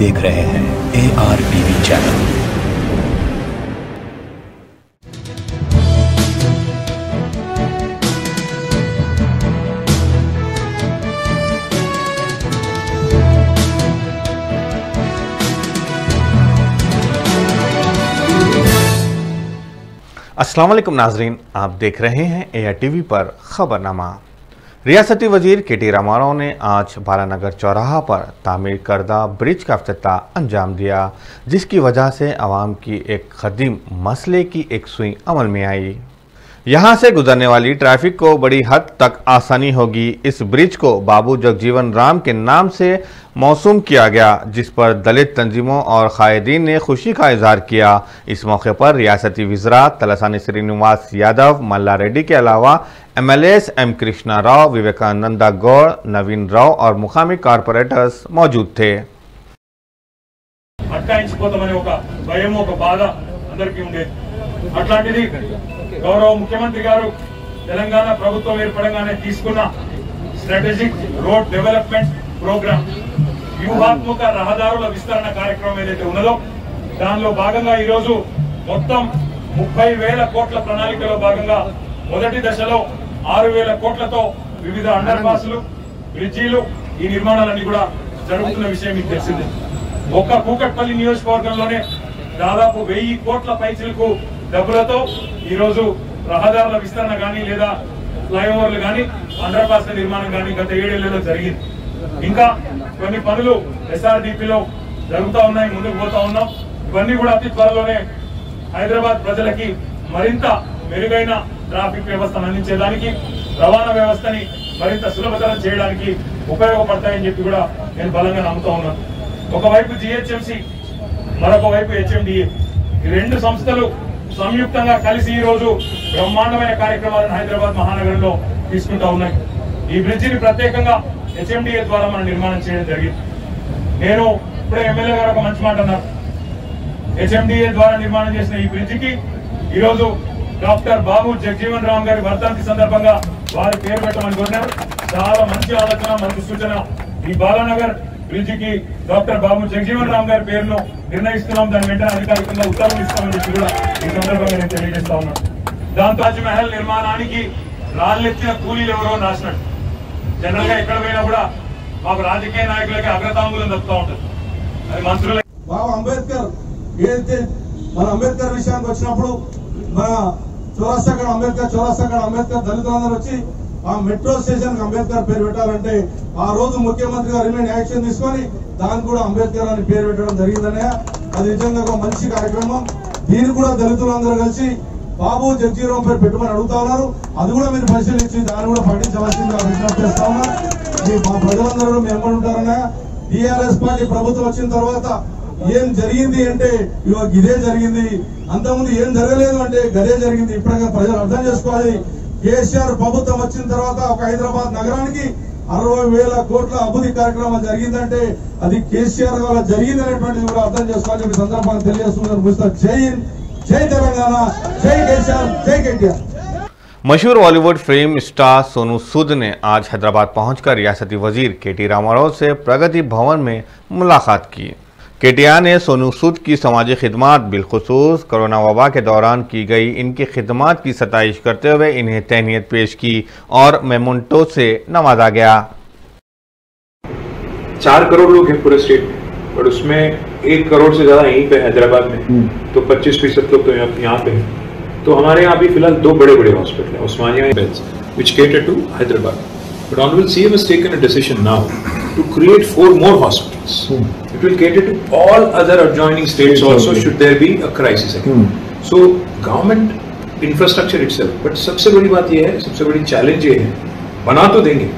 देख रहे हैं AR TV चैनल। अस्सलाम वालेकुम नाजरीन, आप देख रहे हैं AR TV पर खबरनामा। रियासती वजीर KT रामाराव ने आज बालानगर चौराहा पर तामीर करदा ब्रिज का अफ्ताह अंजाम दिया, जिसकी वजह से आवाम की एक कदीम मसले की एक सुई अमल में आई। यहां से गुजरने वाली ट्रैफिक को बड़ी हद तक आसानी होगी। इस ब्रिज को बाबू जगजीवन राम के नाम से मौसूम किया गया, जिस पर दलित तंजीमों और कायदीन ने खुशी का इजहार किया। इस मौके पर रियासती वज़रा तलसानी श्रीनिवास यादव, मल्ला रेड्डी के अलावा MLAs एम कृष्णा राव, विवेकानंदा गौड़, नवीन राव और मुकामी कॉरपोरेटर्स मौजूद थे। गौरव मुख्यमंत्री गारू तेलंगाना प्रभुत्वं एर्पडगाने तीसुकुन्न स्ट्राटजिक रोड डेवलपमेंट प्रोग्राम व्यूहात्मक रहदारुल विस्तरण कार्यक्रम एदैते उन्नदो दानिलो भागंगा ई रोजु मोत्तं 30,000 कोट्ल प्रणाళికలో భాగంగా మొదటి దశలో 6,000 కోట్లతో వివిధ అండర్ పాసులు బ్రిడ్జీలు ఈ నిర్మాణాలన్నీ కూడా జరుగుతున్న విషయం మీకు తెలిసిందే। ఒక్క కూకట్పల్లి నియోజకవర్గంలోనే దాదాపు 1,000 కోట్ల పైచలకు డబ్బులతో ఈ రోజు రహదారుల విస్తరణ గాని లేదా ఫ్లైఓవర్లు గాని అండర్ పాస్ల నిర్మాణం గాని గత 7 ఏళ్లలో జరిగింది। ఇంకా కొన్ని పనులు SRDPలో జరుగుతా ఉన్నాయి, ముందుకు పోతా ఉన్నాం। ఇవన్నీ కూడా అతి త్వరలోనే హైదరాబాద్ ప్రజలకి మరింత మెరుగైన ట్రాఫిక్ వ్యవస్థను అందించడానికి, రవాణా వ్యవస్థని మరింత సులభతరం చేయడానికి ఉపయోగపడతాయని చెప్పి కూడా నేను బలంగా నమ్ముతా ఉన్నాను। ఒకవైపు GHMC, మరొక వైపు HMDA, ఈ రెండు సంస్థలు సంయుక్తంగా కలిసి ఈ రోజు బ్రహ్మాండమైన కార్యక్రమాలను హైదరాబాద్ మహానగరంలో తీసుకుంటా ఉన్నాయి। ఈ బ్రిడ్జిని ప్రత్యేకంగా HMDA ద్వారా మనం నిర్మాణం చేయడం జరిగింది। నేను ఇప్పుడు MLA గారు ఒక మంచి మాట అన్నారు, HMDA ద్వారా నిర్మాణం చేసిన ఈ బ్రిడ్జికి ఈ రోజు డాక్టర్ బాబు జగజీవన్ రామ్ గారి వర్ధంతి సందర్భంగా వారి పేరు పెట్టమని కోరారు। చాలా మంచి ఆలోచన, మంచి సూచన। ఈ బాలానగర్ ब्रिज की डॉक्टर बाबू जगजीवन राम गारी पेर निर्णय अधिकारिक उत्तर दा ताजमहल निर्माणा की राे कूलीलो राशन जनरल राजकीय नायक अग्रतांगूल तब मंत्री बाबा अंबेडकर मन अंबेडकर विषया मन चौरास्ता अंबेडकर दलित आ मेट्रो स्टेशन की अंबेडकर पेरेंटे आ रोज मुख्यमंत्री गारे ऐसा दाने अंबेडकर पेर जरिए अभी निज्ञा मंत्री कार्यक्रम दीन दलित कल बाबू जगजीवन पे अड़ता अभी परशी दाने पड़ा विज्ञप्ति प्रजलू मेमना टीआरएस पार्टी प्रभुत्म तरह ఏం జరిగింది అంటే ఇదే జరిగింది, అంతకుముందు ఏం జరగలేదు అంటే గదే జరిగింది। ఇప్పటికైనా ప్రజలు అర్థం చేసుకోవాలి। కేసీఆర్ ప్రభుత్వం వచ్చిన తర్వాత ఒక హైదరాబాద్ నగరానికి 60,000 కోట్ల అభివృద్ధి కార్యక్రమం జరిగిందంటే అది కేసీఆర్ వల్ల జరిగిందనేటువంటిది కూడా అర్థం చేసుకోవాలి। ఈ సందర్భంగా తెలియజేస్తున్నాను మిస్టర్ జై హింద్, జై తెలంగాణ, జై కేసీఆర్, జై కేటీఆర్। मशहूर बॉलीवुड फिल्म स्टार सोनू सूद ने आज हैदराबाद पहुंचकर रियासती वजीर KT रामाराव से प्रगति भवन में मुलाकात की। KTR ने सोनू सूद की समाजी खिदमात बिलखसूस कोरोना वबा के दौरान की गई इनकी खिदमात की सताइश करते हुए इन्हें तहनीत पेश की और मेमोंटो से नवाजा गया। 4 करोड़ लोग हैं पूरे स्टेट में और उसमें 1 करोड़ से ज़्यादा यहीं पे हैदराबाद में, तो 25% लोग तो यहाँ पे हैं। तो हमारे यहाँ भी फिलहाल 2 बड़े बड़े हॉस्पिटल हैं, Osmania beds which cater to Hyderabad, but honourable CM has taken a decision now to create 4 more hospitals. It will cater to all other adjoining states also should there be a crisis again. So government infrastructure itself, but सबसे बड़ी बात ये है, सबसे बड़ी challenge ये है, बना तो देंगे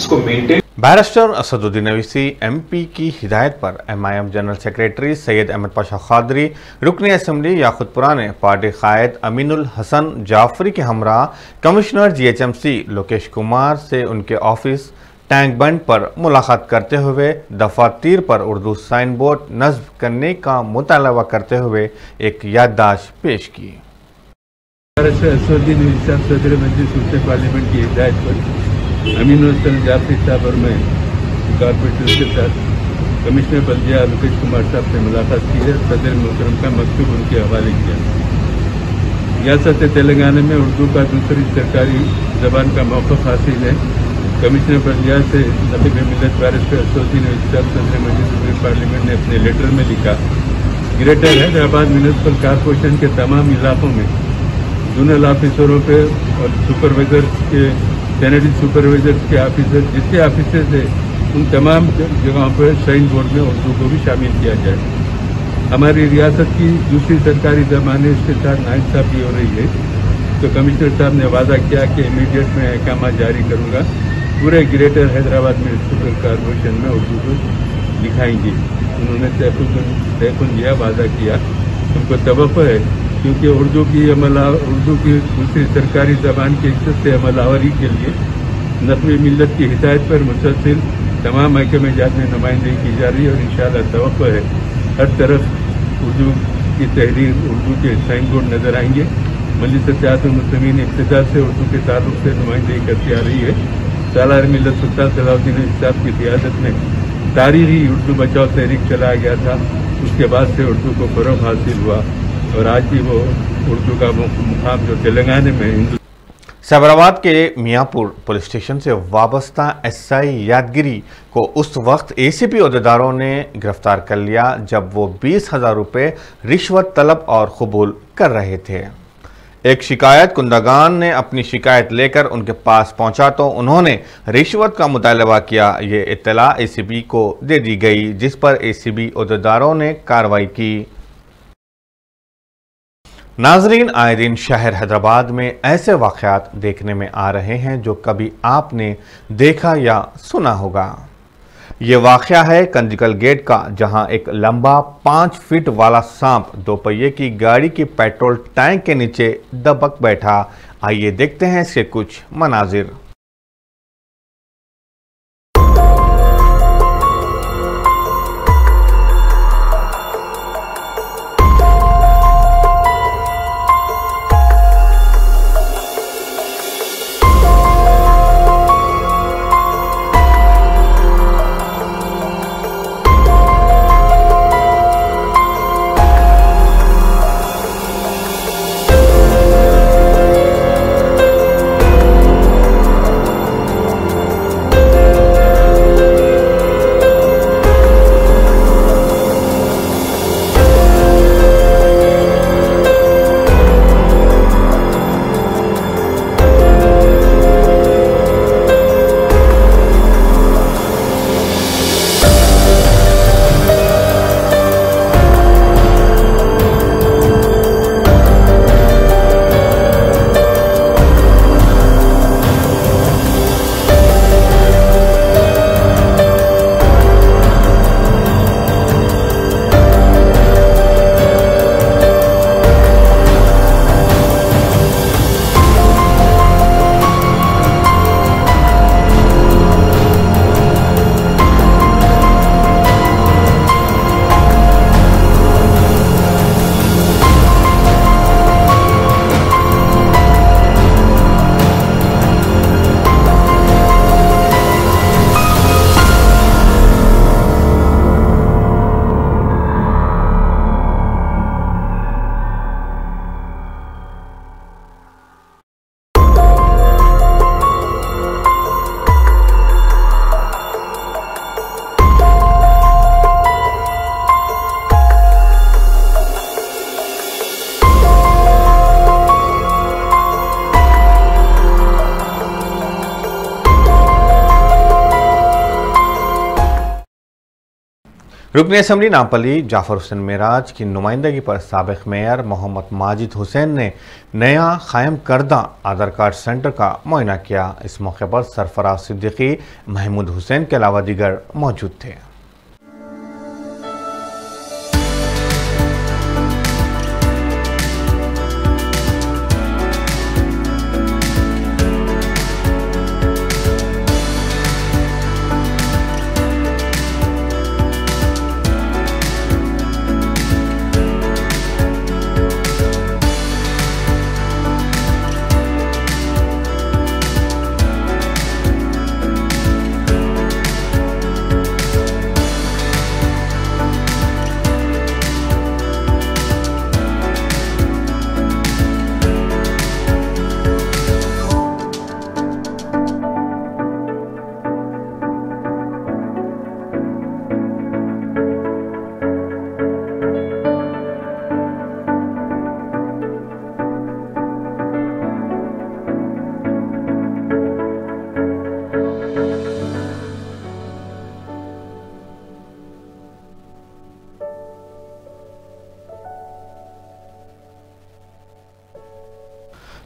इसको maintain. Barrister Asaduddin Owaisi MP की हिदायत पर MIM general secretary Syed Ahmed Pasha Quadri, रुकन असम्बली याखुद पुराने पार्टी कायद अमीनुल हसन जाफरी के हमरा कमिश्नर GHMC लोकेश कुमार से उनके ऑफिस टैंक बंड पर मुलाकात करते हुए दफातीर पर उर्दू साइन बोर्ड नस्ब करने का मुतालबा करते हुए एक याददाश्त पेश की। पार्लियामेंट की हिदायत पर अमीनुल हसन जाफरी साहब और मैं कॉर्पोरेटर्स के साथ कमिश्नर बल्दिया लोकेश कुमार साहब से मुलाकात की है। सदर मोहतरम का मकतूब उनके हवाले किया। रियासत तेलंगाना में उर्दू का दूसरी सरकारी जबान का मौक़िफ़ हासिल है। कमिश्नर बल्दिया से नक़ीब मिलत भारत के एसोसिएशन विस्तार सदर मजलिस पार्लियामेंट ने अपने लेटर में लिखा, ग्रेटर हैदराबाद म्यूनसिपल कॉरपोरेशन के तमाम इलाकों में जोनल ऑफिसरों पर और सुपरवाइजर्स के सैनिटरी सुपरवाइजर्स के ऑफिसर जितने ऑफिसर्स है उन तमाम जगहों पर साइन बोर्ड में उर्दू को भी शामिल किया जाए। हमारी रियासत की दूसरी सरकारी जमाने इसके साथ नाइंसाफी हो रही है, तो कमिश्नर साहब ने वादा किया कि इमीडिएट में अहकामा जारी करूंगा, पूरे ग्रेटर हैदराबाद म्यूनसिपल कॉरपोरेशन में उर्दू को दिखाएंगे। उन्होंने तयफुन दिया, वादा किया, उनको तवक्को है, क्योंकि उर्दू की दूसरी सरकारी जबान के हिस्से से अमलावरी के लिए नस्ली मिलत की हिदायत पर मुसलसिल तमाम महकमे जात में नुमाइंदगी की जा रही है और इंशाअल्लाह तवक्को है हर तरफ उर्दू की तहरीर उर्दू के साइन बोर्ड नजर आएंगे। मजलिस मुस्लिमीन इब्तिदा से उर्दू के ताल्लुक से नुमाइंदगी करती आ रही है। सालार मिल्लत सुल्तान सलाउद्दीन साहब की क़ियादत में तारीख़ी उर्दू बचाओ तहरीक चलाया गया था, उसके बाद से उर्दू को फ़रोग़ हासिल हुआ और आज भी वो उर्दू का मुकाम जो तेलंगाना में सैबराबाद के मियाँपुर पुलिस स्टेशन से वाबस्ता एसआई यादगिरी को उस वक्त एसीपी ओहदेदारों ने गिरफ्तार कर लिया जब वो 20,000 रुपये रिश्वत तलब और कबूल कर रहे थे। एक शिकायत कुंदगान ने अपनी शिकायत लेकर उनके पास पहुंचा तो उन्होंने रिश्वत का मुतालबा किया। ये इत्तला एसीपी को दे दी गई जिस पर एसीपी ओहदेदारों ने कार्रवाई की। नाजरीन, आए दिन शहर हैदराबाद में ऐसे वाक़यात देखने में आ रहे हैं जो कभी आपने देखा या सुना होगा। ये वाक़या है कंजिकल गेट का, जहां एक लंबा 5 फीट वाला सांप दोपहिये की गाड़ी की पेट्रोल टैंक के नीचे दबक बैठा। आइए देखते हैं इसके कुछ मनाजिर। रुकने असम्बली नामपली जाफ़र हुसैन मेराज की नुमाइंदगी पर साबिक़ मेयर मोहम्मद माजिद हुसैन ने नया क़ायम करदा आधार कार्ड सेंटर का मुआयना किया। इस मौके पर सरफराज सिद्दीकी, महमूद हुसैन के अलावा दीगर मौजूद थे।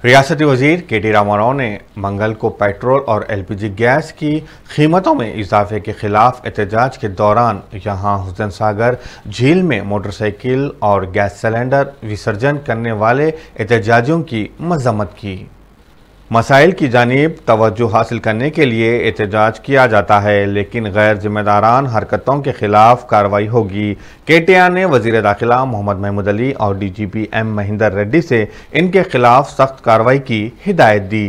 रियासती वजीर के टी रामाराव ने मंगल को पेट्रोल और एलपीजी गैस की कीमतों में इजाफे के खिलाफ एहतजाज के दौरान यहां हुसैन सागर झील में मोटरसाइकिल और गैस सिलेंडर विसर्जन करने वाले एहतजाजियों की मजम्मत की। मसाइल की जानिब तवज्जो हासिल करने के लिए एहतजाज किया जाता है, लेकिन गैर जिम्मेदारान हरकतों के खिलाफ कार्रवाई होगी। केटीआर ने वजीर दाखिला मोहम्मद महमूद अली और डीजीपी एम महेंद्र रेड्डी से इनके खिलाफ सख्त कार्रवाई की हिदायत दी।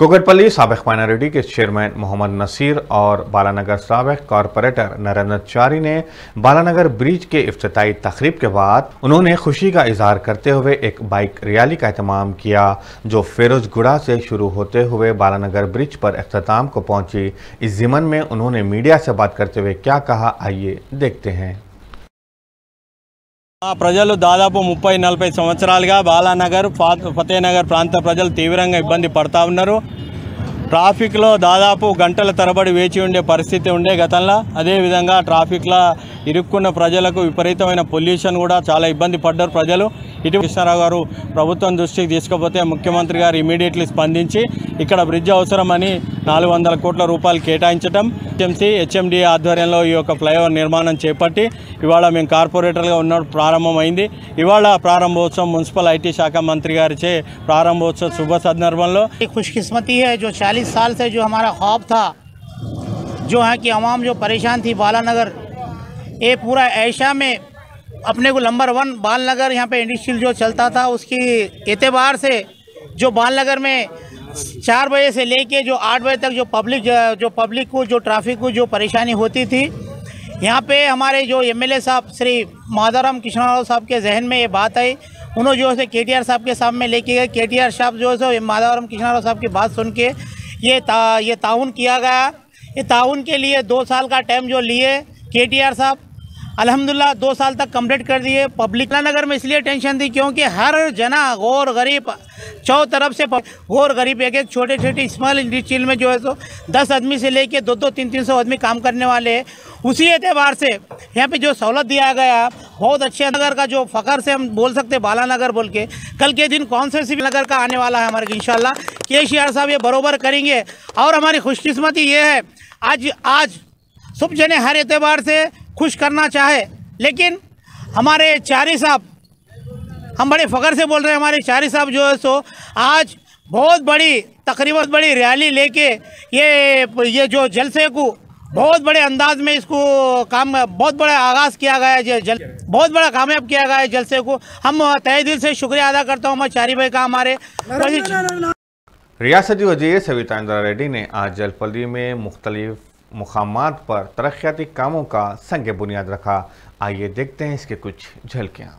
कोकटपल्ली साबिक माइनॉरिटी के चेयरमैन मोहम्मद नसीर और बालानगर साबिक कॉरपोरेटर नरेंद्र चौरी ने बालानगर ब्रिज के इफ्तिताई तकरीब के बाद उन्होंने खुशी का इजहार करते हुए एक बाइक रैली का अहतमाम किया, जो फिरोजगुड़ा से शुरू होते हुए बालानगर ब्रिज पर अख्ताम को पहुंची। इस ज़िमन में उन्होंने मीडिया से बात करते हुए क्या कहा, आइए देखते हैं। ప్రజలు దాదాపు 30-40 సంవత్సరాలుగా బాలానగర్ ఫతేనగర్ ప్రాంత ప్రజలు తీవ్రంగా ఇబ్బంది పడతా ఉన్నారు. ట్రాఫిక్లో దాదాపు గంటల తరబడి వేచి ఉండే పరిస్థితి ఉండే గతంలో. అదేవిధంగా ట్రాఫిక్లో ఇరుక్కున్న ప్రజలకు విపరీతమైన పొల్యూషన్ కూడా చాలా ఇబ్బంది పడ్డారు ప్రజలు. ఇటు కృష్ణారావు గారు ప్రభుత్వం దృష్టికి తీసుకుపోతే ముఖ్యమంత్రి గారు ఇమీడియట్లీ స్పందించి ఇక్కడ బ్రిడ్జ్ అవసరమని 400 కోట్ల రూపాయలు కేటాయించడం, హెచ్ఎండి ఆధ్వర్యంలో ఈ యొక్క ఫ్లైఓవర్ నిర్మాణం చేపట్టి ఇవాళ మేము కార్పొరేటర్గా ఉన్న ప్రారంభమైంది. ఇవాళ ప్రారంభోత్సవం మున్సిపల్ ఐటీ శాఖ మంత్రి గారిచే ప్రారంభోత్సవ శుభ సందర్భంలో खुशकिस्मती है जो 40 साल से जो हमारा ख्वाब था, जो है कि आवाम जो परेशान थी बालानगर, ये पूरा एशिया में अपने को नंबर 1 बालानगर यहाँ पे इंडस्ट्रियल जो चलता था उसकी एतबार से जो बालानगर में 4 बजे से लेके जो 8 बजे तक जो पब्लिक को जो ट्रैफिक को जो परेशानी होती थी, यहाँ पे हमारे जो एमएलए साहब श्री माधाराम कृष्णाराव साहब के जहन में ये बात आई। उन्होंने जो है केटीआर साहब के सामने लेके गए, केटीआर साहब जो है माधाराम कृष्णाराव साहब की बात सुन के ये ताउन किया गया। ये ताउन के लिए 2 साल का टाइम जो लिए केटीआर साहब अल्हम्दुलिल्लाह 2 साल तक कंप्लीट कर दिए। पब्लिक नगर में इसलिए टेंशन थी क्योंकि हर जना गौर गरीब चौ तरफ से गौर गरीब एक छोटे छोटे स्मॉल इंडस्ट्रील में जो है सो 10 आदमी से लेके 2-300 आदमी काम करने वाले हैं। उसी एतबार से यहाँ पे जो सहूलत दिया गया बहुत अच्छे नगर का जो फ़खर से हम बोल सकते बालानगर बोल के। कल के दिन कौन से नगर का आने वाला है हमारे इंशाल्लाह के शेयर साहब ये बरोबर करेंगे। और हमारी खुशकिस्मती ये है आज सब जने हर एतबार से खुश करना चाहे, लेकिन हमारे चारी साहब, हम बड़े फ़ख्र से बोल रहे हैं, हमारे चारी साहब जो है सो आज बहुत बड़ी तकरीबन बड़ी रैली लेके ये जो जलसे को बहुत बड़े अंदाज में इसको काम बहुत बड़ा आगाज़ किया गया है, बहुत बड़ा कामयाब किया गया है जलसे को। हम तहे दिल से शुक्रिया अदा करता हूँ हमारे चारी भाई का। हमारे रियासती वजीर सविता इंद्रा रेड्डी ने आज जलपली में मुख्तलिफ मुकामात पर तरक्याती कामों का संग बुनियाद रखा। आइए देखते हैं इसके कुछ झलकियां।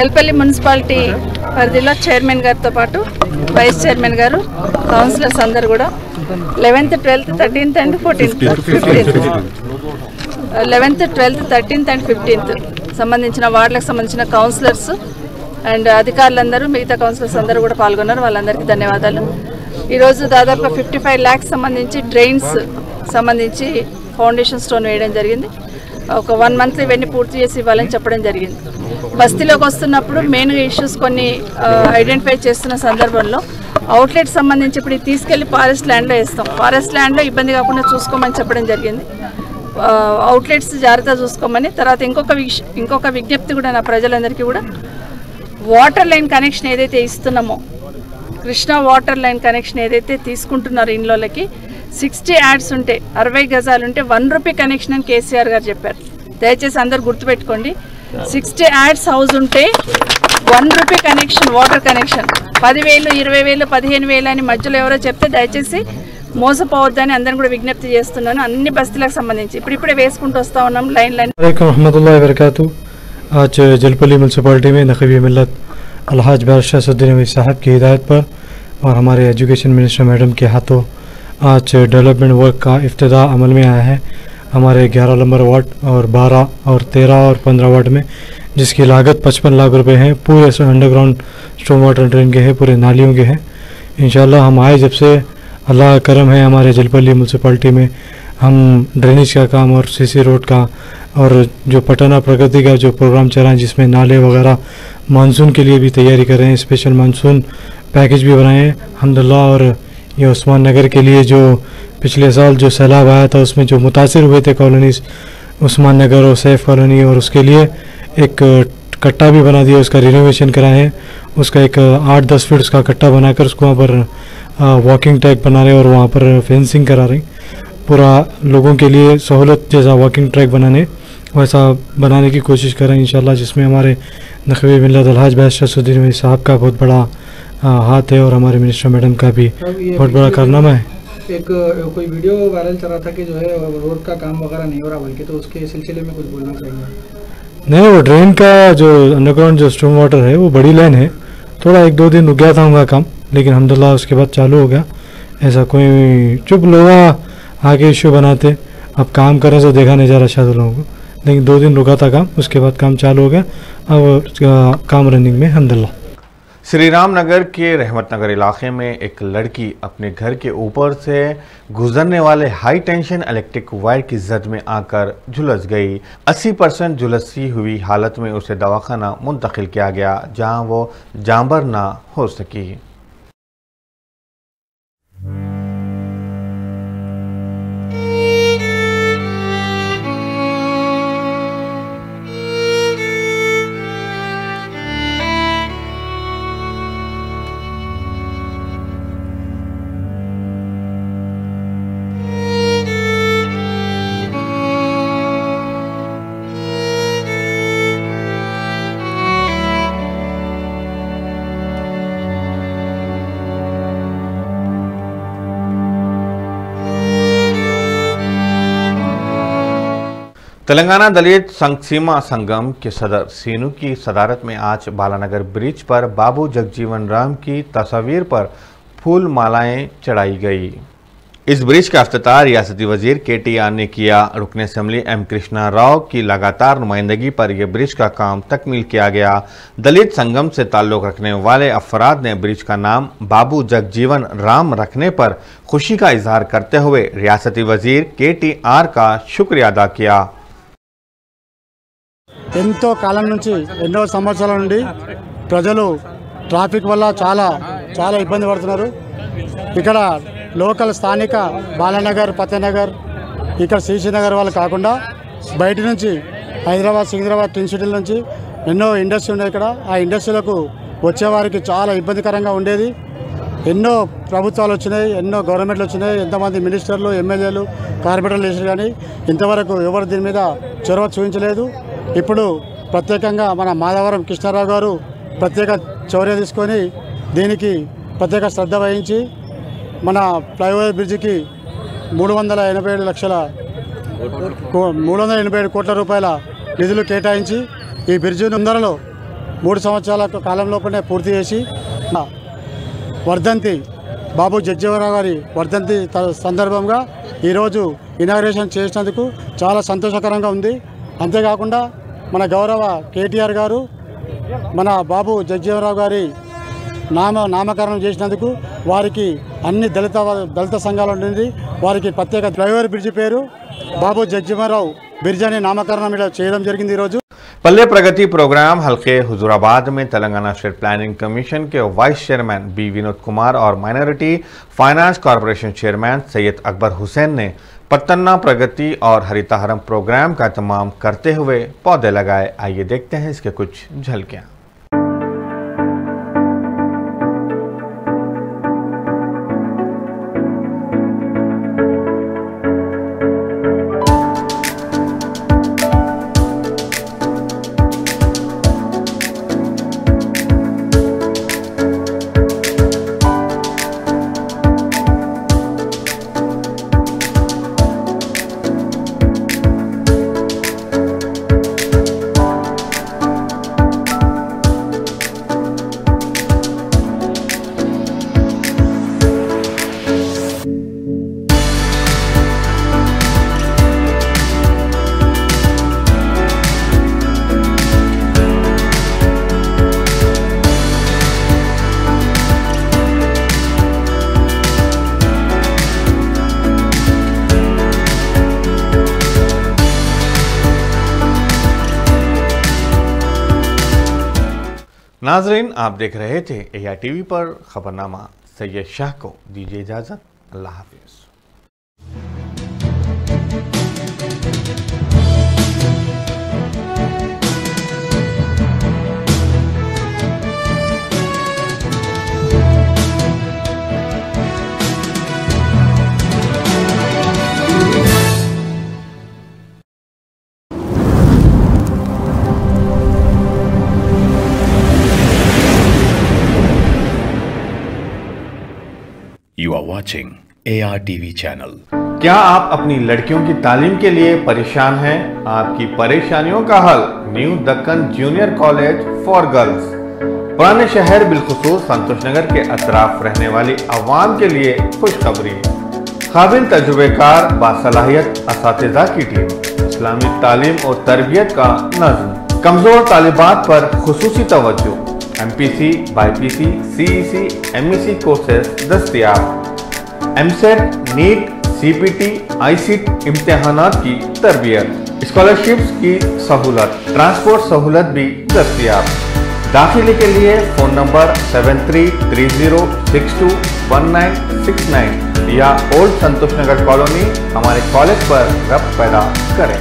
जलपल्ली मुन्सिपालिटी పరిధిలో చైర్మన్ గారితో పాటు వైస్ చైర్మన్ గారు కౌన్సిలర్స్ అందరూ కూడా 11th 12th 13th and 14th 11th 12th 13th and 15th సంబంధించిన వార్డులకు సంబంధించిన కౌన్సిలర్స్ అండ్ అధికారులందరూ మిగతా కౌన్సిలర్స్ అందరూ కూడా పాల్గొన్నారు వాళ్ళందరికీ ధన్యవాదాలు ఈ రోజు దాదాపు 55 లక్షల సంబంధించి డ్రైన్స్ సంబంధించి ఫౌండేషన్ స్టోన్ వేయడం జరిగింది ఒక 1 మంత్ ఇవన్నీ పూర్తి చేసి ఇవ్వాలని చెప్పడం జరిగింది బస్తీలోకి వస్తున్నప్పుడు మెయిన్ ఇష్యూస్ కొన్ని ఐడెంటిఫై చేస్తున్న సందర్భంలో అవుట్లెట్ సంబంధించి ఇప్పుడు తీసుకెళ్లి ఫారెస్ట్ ల్యాండ్లో వేస్తాం ఫారెస్ట్ ల్యాండ్లో ఇబ్బంది కాకుండా చూసుకోమని చెప్పడం జరిగింది అవుట్లెట్స్ జాగ్రత్తగా చూసుకోమని తర్వాత ఇంకొక విజ్ఞప్తి కూడా నా ప్రజలందరికీ కూడా వాటర్ లైన్ కనెక్షన్ ఏదైతే ఇస్తున్నామో కృష్ణా వాటర్ లైన్ కనెక్షన్ ఏదైతే తీసుకుంటున్నారో ఇండ్లోకి 60 యాడ్స్ ఉంటే 60 గజాలు ఉంటే 1 రూపాయి కనెక్షన్ అని కేసీఆర్ గారు చెప్పారు దయచేసి అందరూ గుర్తుపెట్టుకోండి 60 యాడ్స్ హౌస్ ఉంటే 1 రూపాయి కనెక్షన్ వాటర్ కనెక్షన్ 10,000 20,000 15,000 అని మధ్యలో ఎవరో చెప్తే దయచేసి మోసపోవద్దని అందరూ కూడా విజ్ఞప్తి చేస్తున్నాను అన్ని బస్తీలకు సంబంధించి ఇప్పుడే వేసుకుంటూ వస్తా ఉన్నాం లైన్ లైన్ అలైకుం రహమతుల్లాహి బరకాతు आज जलपली म्युनिसिपैलिटी में नखबी मिलत अलहाज बादशाहसुद्दीन साहब की हिदायत पर और हमारे एजुकेशन मिनिस्टर मैडम के हाथों आज डेवलपमेंट वर्क का इफ्तिदा अमल में आया है हमारे 11 नंबर वार्ड और 12 और 13 और 15 वार्ड में जिसकी लागत 55 लाख रुपए है पूरे अंडरग्राउंड स्टोम वाटर ड्रेन के हैं पूरे नालियों के हैं इंशाल्लाह हम आए जब से अल्लाह करम है हमारे जलपली म्युनिसिपैलिटी में हम ड्रेनेज का काम और सीसी रोड का और जो पटना प्रगति का जो प्रोग्राम चल रहा है जिसमें नाले वगैरह मानसून के लिए भी तैयारी कर रहे हैं स्पेशल मानसून पैकेज भी बनाए हैं अल्हम्दुलिल्लाह और ये उस्मान नगर के लिए जो पिछले साल जो सैलाब आया था उसमें जो मुतासर हुए थे कॉलोनीज़ उस्मान नगर और सैफ कॉलोनी और उसके लिए एक कट्टा भी बना दिया उसका रिनोवेशन कराए हैं उसका एक 8-10 फीट उसका कट्टा बनाकर उसको वहाँ पर वॉकिंग ट्रैक बना रहे और वहाँ पर फेंसिंग करा रहे पूरा लोगों के लिए सहूलत जैसा वॉकिंग ट्रैक बनाने वैसा बनाने की कोशिश कर रहे हैं इंशाल्लाह जिसमें हमारे नखबे मिल्लत अलहाज बादशाहसुद्दीन साहब का बहुत बड़ा हाथ है और हमारे मिनिस्टर मैडम का भी बहुत बड़ा कारनामा है एक कोई वीडियो वायरल चल रहा था कि जो है रोड का काम वगैरह नहीं हो रहा बल्कि तो उसके सिलसिले में कुछ बोलना चाहिए नहीं वो ड्रेन का जो अंडरग्राउंड जो स्टॉर्म वाटर है वो बड़ी लाइन है थोड़ा 1-2 दिन रुक गया था उनका काम लेकिन अल्हम्दुलिल्लाह उसके बाद चालू हो गया ऐसा कोई चुप लोग आगे इश्यू बनाते अब काम करने से देखा नहीं जा रहा शायद लोगों को लेकिन 2 दिन रुका था काम उसके बाद काम चालू हो गया अब काम रनिंग में अल्हम्दुलिल्लाह श्री रामनगर के रहमतनगर इलाके में एक लड़की अपने घर के ऊपर से गुजरने वाले हाई टेंशन इलेक्ट्रिक वायर की जद में आकर झुलस गई 80% झुलसी हुई हालत में उसे दवाखाना मुंतकिल किया गया जहां वो जांबर ना हो सकी तेलंगाना दलित संघ सीमा संगम के सदर सीनू की सदारत में आज बालानगर ब्रिज पर बाबू जगजीवन राम की तस्वीर पर फूल मालाएं चढ़ाई गई इस ब्रिज का अफ्तार रियासती वजीर KT ने किया रुकन असम्बली एम कृष्णा राव की लगातार नुमाइंदगी पर यह ब्रिज का काम तकमील किया गया दलित संगम से ताल्लुक़ रखने वाले अफराद ने ब्रिज का नाम बाबू जगजीवन राम रखने पर खुशी का इजहार करते हुए रियासती वजीर KTR का शुक्रिया अदा किया ఎంతో కాలం నుంచి ఎన్నో సంవత్సరాల నుండి ప్రజలు ట్రాఫిక్ వల్ల చాలా ఇబ్బంది పడుతున్నారు ఇక్కడ లోకల్ స్థానిక బాలనగర్ పతనగర్ ఇక్కడ సీసీ నగర్ వాళ్ళు కాకుండా బయట నుంచి హైదరాబాద్ సికింద్రాబాద్ ట్విన్ సిటీల నుంచి ఎన్నో ఇండస్ట్రీ ఉన్నాయి ఇక్కడ ఆ ఇండస్ట్రీలకు వచ్చేవారికి చాలా ఇబ్బందికరంగా ఉండేది ఎన్నో ప్రభుత్వాలు వచ్చినాయి ఎన్నో గవర్నమెంట్లు వచ్చినాయి ఎంతమంది మినిస్టర్లు ఎమ్మెల్యేలు కార్పొరేటర్లు చేశారు కానీ ఇంతవరకు ఎవరు దీని మీద చొరవ చూపించలేదు ఇప్పుడు ప్రత్యేకంగా మన మాధారాం కృష్ణారావు గారు ప్రత్యేక చొరవ తీసుకొని దీనికి ప్రత్యేక శ్రద్ధ వహించి మన ఫ్లైఓవర్ బ్రిడ్జికి 387 కోట్ల రూపాయల నిధులు కేటాయించి ఈ బ్రిడ్జి ముందరలో మూడు సంవత్సరాల కాలంలోనే పూర్తి చేసి వర్ధంతి బాబూ జగజ్జీవరావు గారి వర్ధంతి సందర్భంగా ఈ రోజు ఇనాగరేషన్ చేసినందుకు చాలా సంతోషకరంగా ఉంది। అంతే కాకుండా మన గౌరవ కేటీఆర్ గారు మన బాబూ జగజ్జీవరావు గారి నామకరణం చేసినందుకు వారికి అన్ని దళిత సంఘాల నుండి వారికి ప్రత్యేక డ్రైవర్ బ్రిడ్జి పేరు బాబూ జగజ్జీవరావు బ్రిడ్జ్ అనే నామకరణం ఇలా చేయడం జరిగింది। ఈ రోజు पल्ले प्रगति प्रोग्राम हल्के हुजूराबाद में तेलंगाना स्टेट प्लानिंग कमीशन के vice chairman B Vinod Kumar और minority finance corporation chairman Syed Akbar Hussain ने पत्तना प्रगति और हरिताहरम प्रोग्राम का तमाम करते हुए पौधे लगाए। आइए देखते हैं इसके कुछ झलकियाँ। नाजरीन, आप देख रहे थे AR TV पर खबरनामा। सय्यद शाह को दीजिए इजाज़त। अल्लाह हाफिज़। You are watching AR TV channel। क्या आप अपनी लड़कियों की तालीम के लिए परेशान हैं? आपकी परेशानियों का हल new Deccan junior college for girls. पुराने शहर बिलखुसूस संतोष नगर के अतराफ रहने वाली आवाम के लिए खुशखबरी। काबिल तजुर्बेकार बासलाहियत असातिज़ा की टीम इस्लामी तालीम और तरबियत का नज़म। कमज़ोर तालिबात पर खुसूसी तवज्जो। MPC, YPC, CEC, MEC courses दस्तियाब। MSET, NEET, CPT, ICT इम्तिहानात की तरबियत। स्कॉलरशिप्स की सहूलत। ट्रांसपोर्ट सहूलत भी दस्तियाब। दाखिले के लिए फ़ोन नंबर 7330621969 या ओल्ड संतोष नगर कॉलोनी हमारे कॉलेज पर रब्त पैदा करें।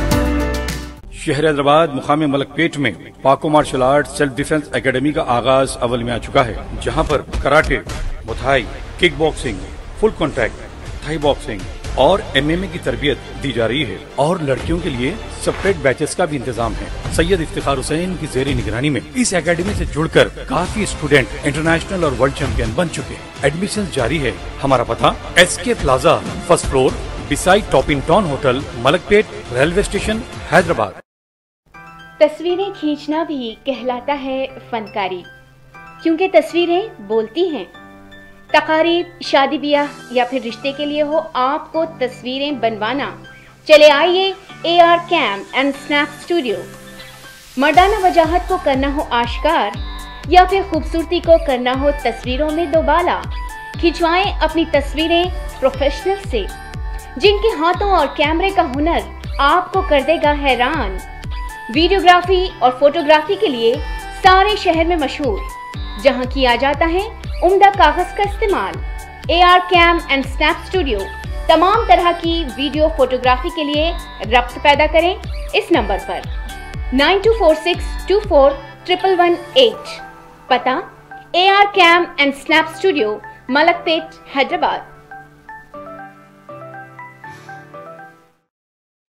शहर हैदराबाद मुकामी मलकपेट में पाको martial art self defence academy का आगाज अवल में आ चुका है, जहां पर karate, muay thai, kick boxing, full contact, Thai boxing और MMA की तरबियत दी जा रही है और लड़कियों के लिए सेपरेट बैचेस का भी इंतजाम है। सय्यद इफ्तिखार हुसैन की जेरी निगरानी में इस एकेडमी से जुड़कर काफी स्टूडेंट इंटरनेशनल और वर्ल्ड चैंपियन बन चुके हैं। एडमिशन जारी है। हमारा पता SK plaza first floor beside top in town hotel Malakpet railway station Hyderabad. तस्वीरें खींचना भी कहलाता है फनकारी, क्योंकि तस्वीरें बोलती हैं। तकारीब, शादी ब्याह या फिर रिश्ते के लिए हो आपको तस्वीरें बनवाना, चले आइए AR cam and snap studio. मर्दाना वजाहत को करना हो आश्कार या फिर खूबसूरती को करना हो तस्वीरों में दोबाला, खिंचवाएं अपनी तस्वीरें प्रोफेशनल से, जिनके हाथों और कैमरे का हुनर आपको कर देगा हैरान। वीडियोग्राफी और फोटोग्राफी के लिए सारे शहर में मशहूर, जहां किया जाता है उम्दा कागज का इस्तेमाल। AR cam and snap studio तमाम तरह की वीडियो फोटोग्राफी के लिए रब्त पैदा करें इस नंबर पर 9246241118। पता AR cam and snap studio Malakpet Hyderabad.